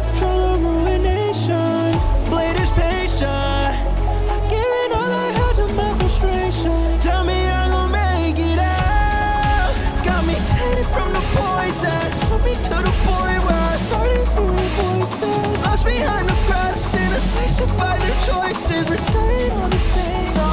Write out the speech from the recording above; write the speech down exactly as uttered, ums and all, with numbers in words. control of ruination. Blade is patient, giving all I had to my frustration. Tell me I'm gonna make it out. Got me tainted from the poison, took me to the point where I started hearing voices. Lost behind the crowd of sinners, wasted by their choices. We're dying on the same.